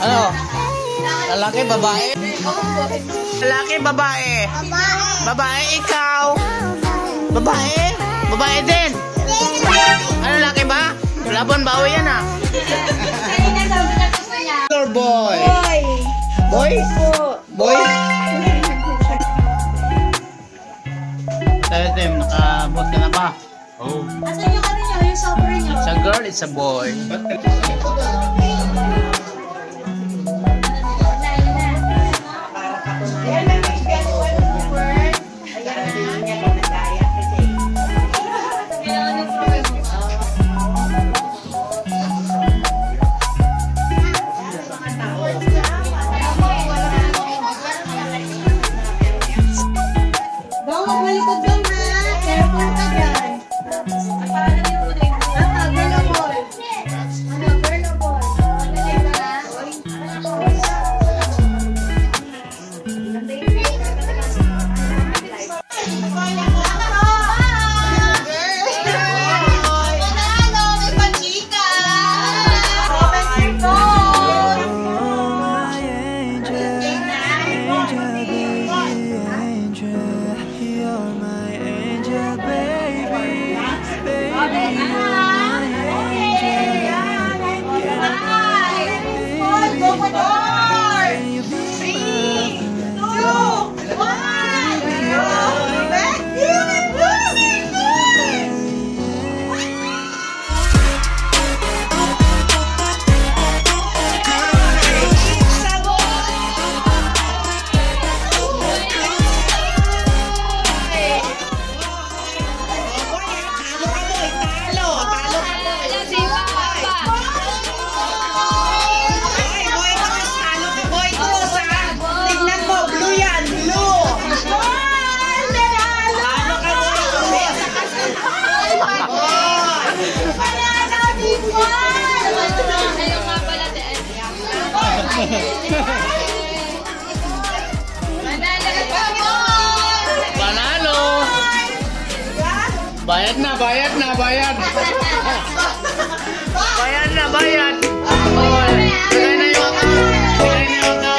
Ano? Lalaki, babae? Lalaki, babae? Babae, ikaw? Babae? Babae din? Ano, lalaki ba? Labon, bawo yan ah. Boy? Boy? Boy? Tayo, Tim, nakabot ka na ba? Oo. Asan nyo ka rin nyo? Yung software nyo? It's a girl, it's a boy. Panalo! Bayad na, bayad na, bayad! Bayad na, bayad! Bagay na yung account! Bagay na yung account!